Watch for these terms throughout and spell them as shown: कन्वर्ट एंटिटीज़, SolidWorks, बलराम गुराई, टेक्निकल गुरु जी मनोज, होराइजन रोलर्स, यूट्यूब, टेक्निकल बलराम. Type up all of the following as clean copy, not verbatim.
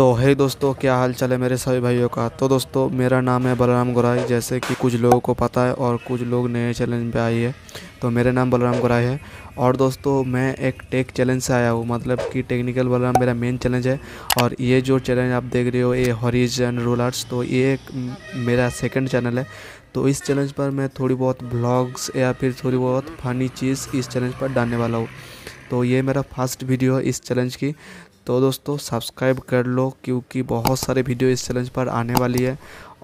तो है दोस्तों, क्या हाल चाल है मेरे सभी भाइयों का। तो दोस्तों मेरा नाम है बलराम गुराई, जैसे कि कुछ लोगों को पता है और कुछ लोग नए चैलेंज पे आए हैं। तो मेरा नाम बलराम गुराई है और दोस्तों मैं एक टेक चैलेंज से आया हूँ, मतलब कि टेक्निकल बलराम मेरा मेन चैलेंज है। और ये जो चैलेंज आप देख रहे हो ये होराइजन रोलर्स, तो ये मेरा सेकंड चैनल है। तो इस चैलेंज पर मैं थोड़ी बहुत ब्लॉग्स या फिर थोड़ी बहुत फ़नी चीज़ इस चैलेंज पर डालने वाला हूँ। तो ये मेरा फर्स्ट वीडियो है इस चैलेंज की, तो दोस्तों सब्सक्राइब कर लो क्योंकि बहुत सारे वीडियो इस चैलेंज पर आने वाली है।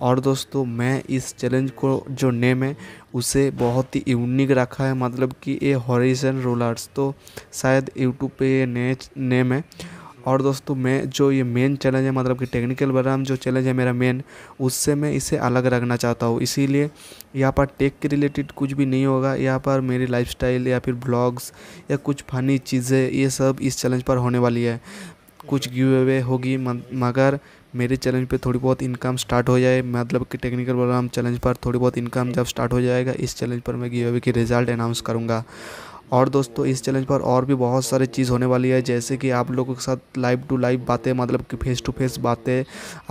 और दोस्तों मैं इस चैलेंज को जो नेम है उसे बहुत ही यूनिक रखा है, मतलब कि ये होराइजन रोलर्स, तो शायद यूट्यूब पे ये नए नेम है। और दोस्तों मैं जो ये मेन चैलेंज है, मतलब कि टेक्निकल बलराम जो चैलेंज है मेरा मेन, उससे मैं इसे अलग रखना चाहता हूँ। इसीलिए यहाँ पर टेक के रिलेटेड कुछ भी नहीं होगा, यहाँ पर मेरी लाइफस्टाइल या फिर ब्लॉग्स या कुछ फनी चीज़ें ये सब इस चैलेंज पर होने वाली है। कुछ गिव अवे होगी मगर मेरे चैलेंज पे थोड़ी बहुत इनकम स्टार्ट हो जाए, मतलब कि टेक्निकल बलराम चैलेंज पर थोड़ी बहुत इनकम जब स्टार्ट हो जाएगा इस चैलेंज पर मैं गिव अवे की रिज़ल्ट अनाउंस करूँगा। और दोस्तों इस चैलेंज पर और भी बहुत सारी चीज़ होने वाली है, जैसे कि आप लोगों के साथ लाइव टू लाइव बातें, मतलब कि फेस टू फेस बातें,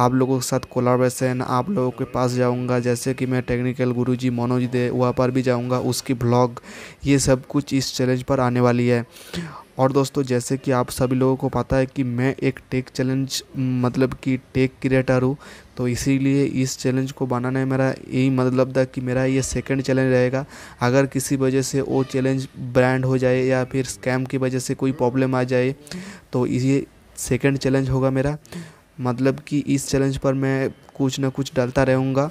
आप लोगों के साथ कोलाबोरेशन, आप लोगों के पास जाऊंगा, जैसे कि मैं टेक्निकल गुरु जी मनोज दे वहाँ पर भी जाऊंगा, उसकी ब्लॉग, ये सब कुछ इस चैलेंज पर आने वाली है। और दोस्तों जैसे कि आप सभी लोगों को पता है कि मैं एक टेक चैलेंज, मतलब कि टेक क्रिएटर हूँ, तो इसीलिए इस चैलेंज को बनाने में मेरा यही मतलब था कि मेरा ये सेकंड चैलेंज रहेगा। अगर किसी वजह से वो चैलेंज ब्रांड हो जाए या फिर स्कैम की वजह से कोई प्रॉब्लम आ जाए तो ये सेकंड चैलेंज होगा मेरा, मतलब कि इस चैलेंज पर मैं कुछ ना कुछ डालता रहूँगा।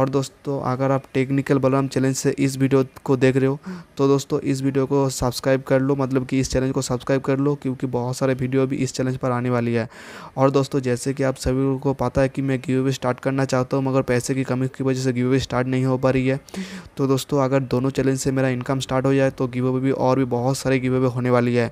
और दोस्तों अगर आप टेक्निकल बलराम चैलेंज से इस वीडियो को देख रहे हो तो दोस्तों इस वीडियो को सब्सक्राइब कर लो, मतलब कि इस चैलेंज को सब्सक्राइब कर लो क्योंकि बहुत सारे वीडियो भी इस चैलेंज पर आने वाली है। और दोस्तों जैसे कि आप सभी को पता है कि मैं गिव अवे स्टार्ट करना चाहता हूँ मगर पैसे की कमी की वजह से गिव अवे स्टार्ट नहीं हो पा रही है। तो दोस्तों अगर दोनों चैलेंज से मेरा इनकम स्टार्ट हो जाए तो गिव अवे भी और भी बहुत सारे गिव अवे होने वाली है।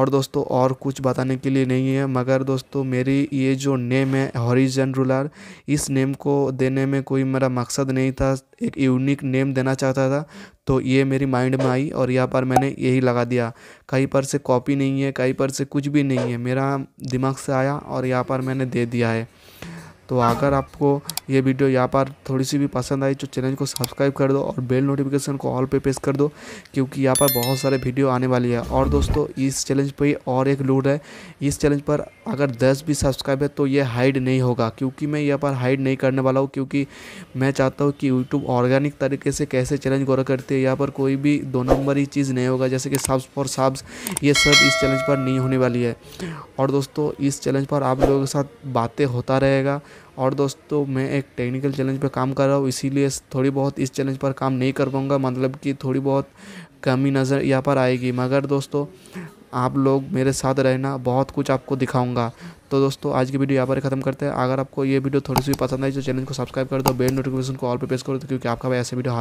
और दोस्तों और कुछ बताने के लिए नहीं है, मगर दोस्तों मेरी ये जो नेम है होराइजन रोलर, इस नेम को देने में कोई मेरा मकसद नहीं था, एक यूनिक नेम देना चाहता था तो ये मेरी माइंड में आई और यहाँ पर मैंने यही लगा दिया। कहीं पर से कॉपी नहीं है, कहीं पर से कुछ भी नहीं है, मेरा दिमाग से आया और यहाँ पर मैंने दे दिया है। तो अगर आपको ये वीडियो यहाँ पर थोड़ी सी भी पसंद आई तो चैनल को सब्सक्राइब कर दो और बेल नोटिफिकेशन को ऑल पे प्रेस कर दो क्योंकि यहाँ पर बहुत सारे वीडियो आने वाली है। और दोस्तों इस चैलेंज पे और एक लूट है, इस चैलेंज पर अगर 10 भी सब्सक्राइब है तो ये हाइड नहीं होगा क्योंकि मैं यहाँ पर हाइड नहीं करने वाला हूँ, क्योंकि मैं चाहता हूँ कि यूट्यूब ऑर्गेनिक तरीके से कैसे चैलेंज गौर करते हैं। यहाँ पर कोई भी दो नंबर ही चीज़ नहीं होगा, जैसे कि सब्स फॉर सब्स, ये सब इस चैलेंज पर नहीं होने वाली है। और दोस्तों इस चैलेंज पर आप लोगों के साथ बातें होता रहेगा। और दोस्तों मैं एक टेक्निकल चैलेंज पर काम कर रहा हूँ, इसीलिए थोड़ी बहुत इस चैलेंज पर काम नहीं कर पाऊँगा, मतलब कि थोड़ी बहुत कमी नज़र यहाँ पर आएगी। मगर दोस्तों आप लोग मेरे साथ रहना, बहुत कुछ आपको दिखाऊंगा। तो दोस्तों आज की वीडियो यहाँ पर ख़त्म करते हैं। अगर आपको ये वीडियो थोड़ी सी पसंद आई तो चैनल को सब्सक्राइब कर दो, बेल नोटिफिकेशन को ऑल पे प्रेस कर दो क्योंकि आपका ऐसे वीडियो